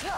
Shut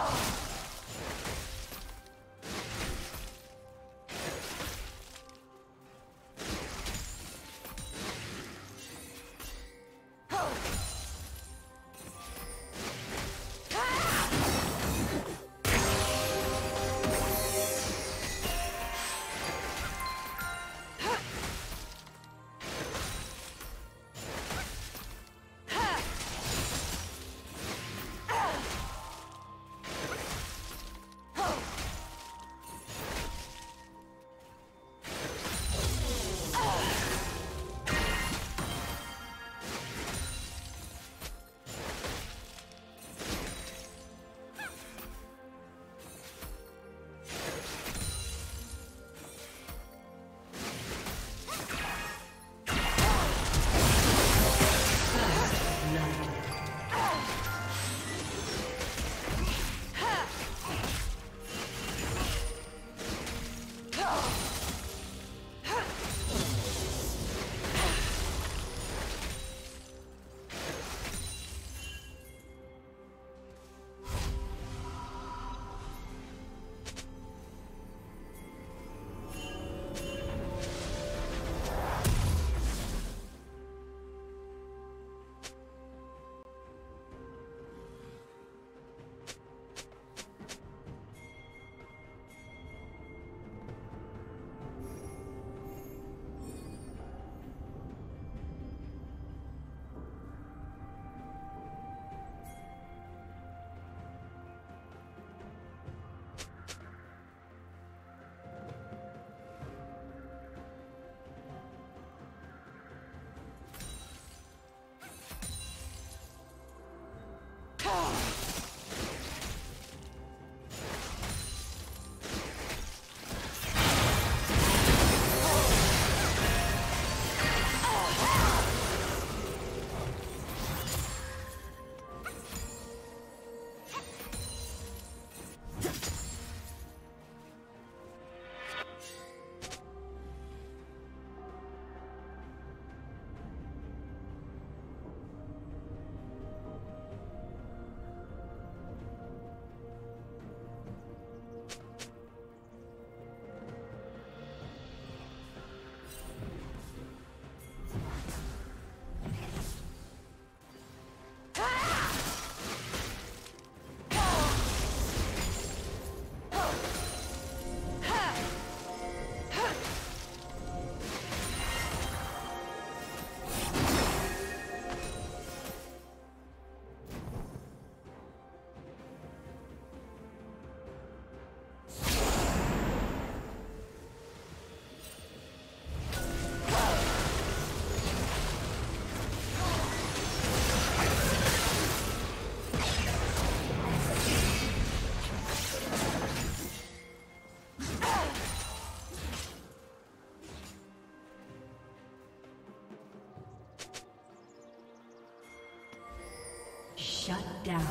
down.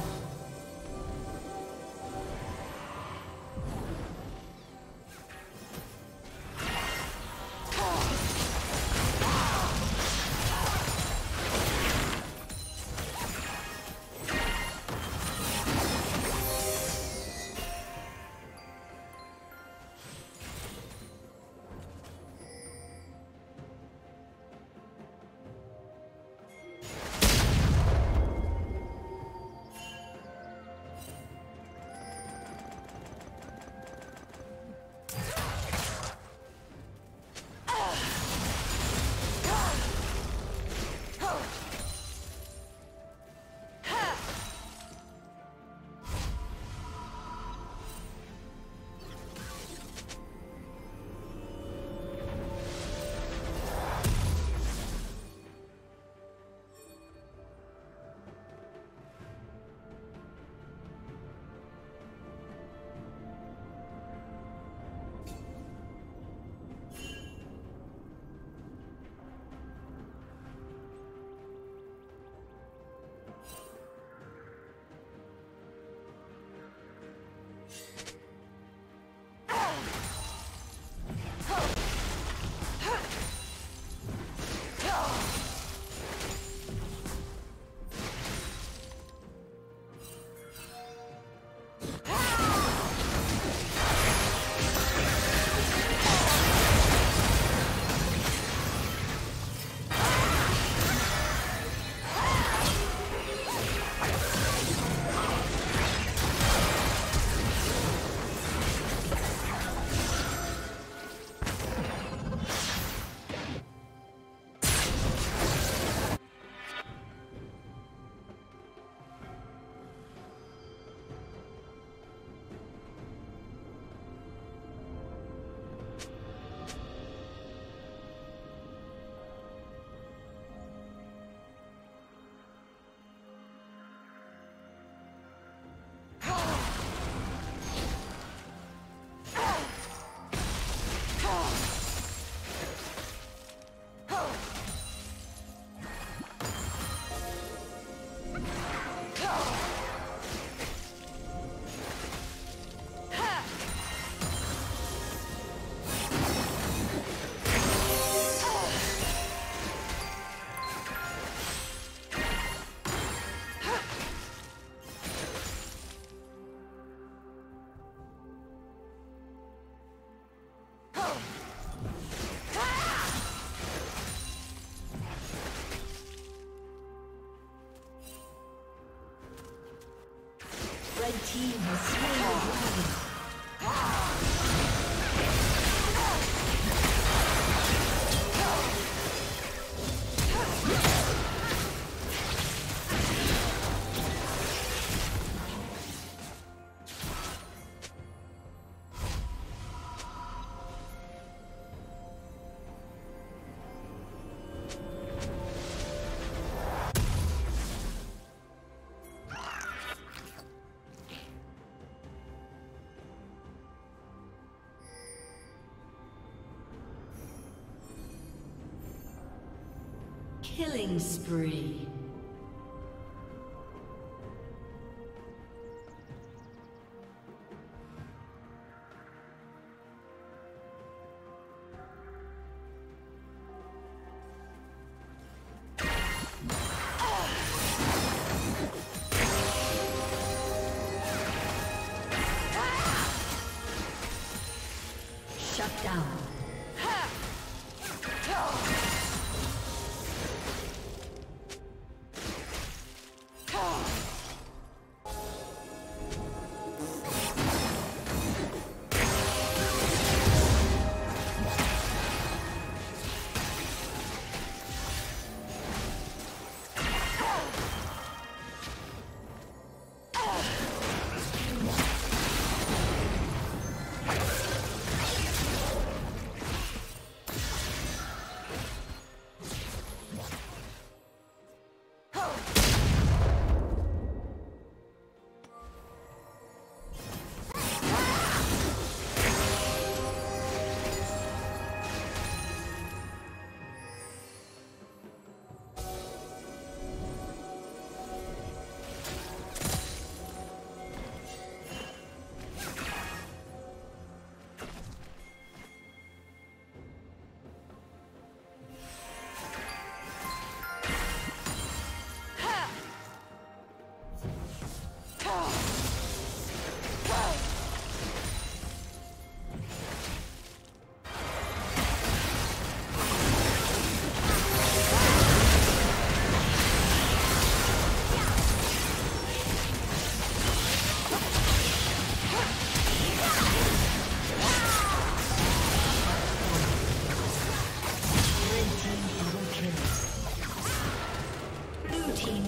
Red team has slain the dragon. Killing spree.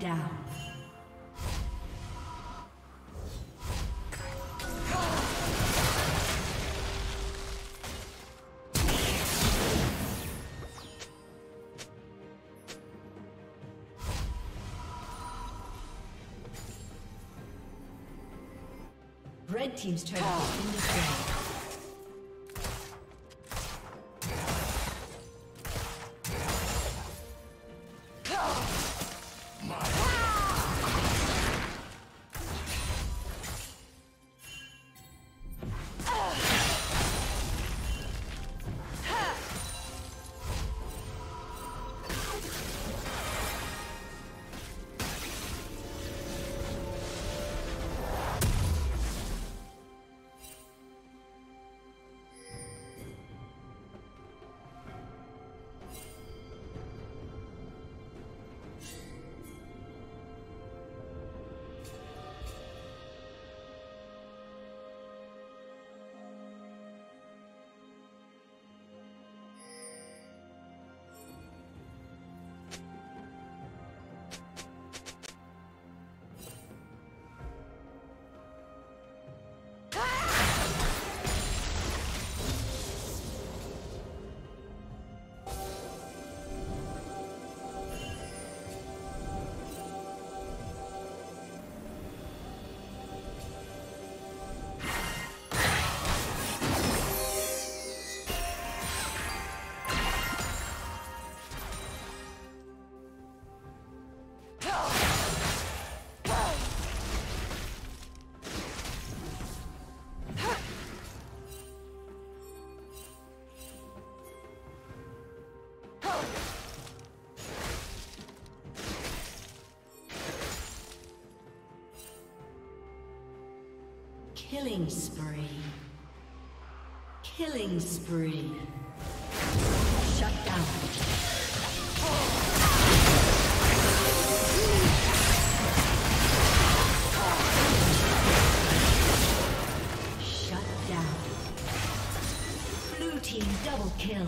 Down. Red team's turret has been destroyed. Killing spree. Killing spree. Shut down. Shut down. Blue team double kill.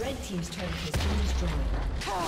Red team's turret has been destroyed.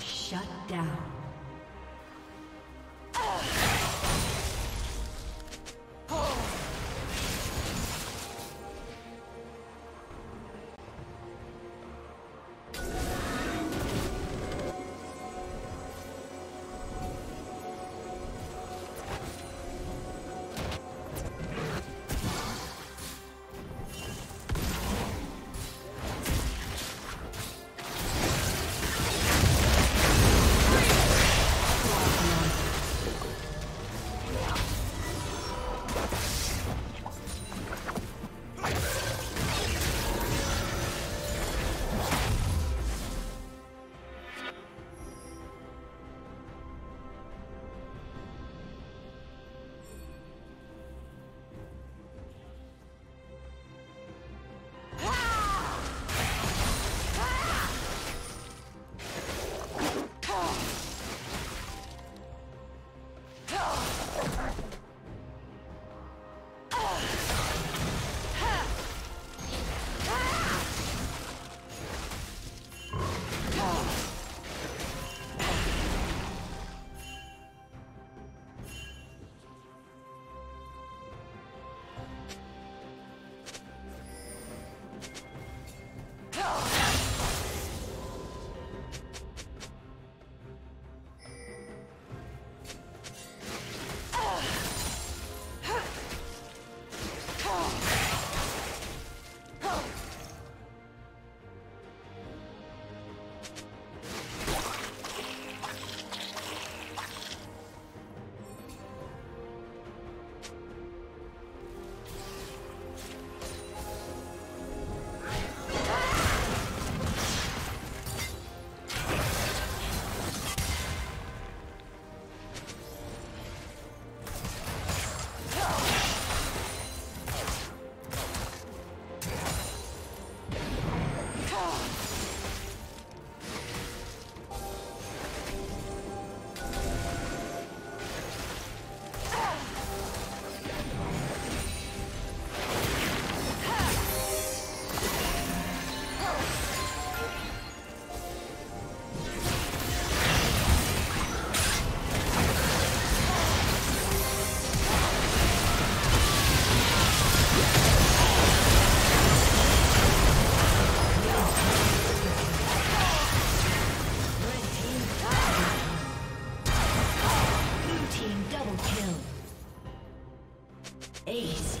Shut down. Aced.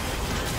Team's turret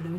Blue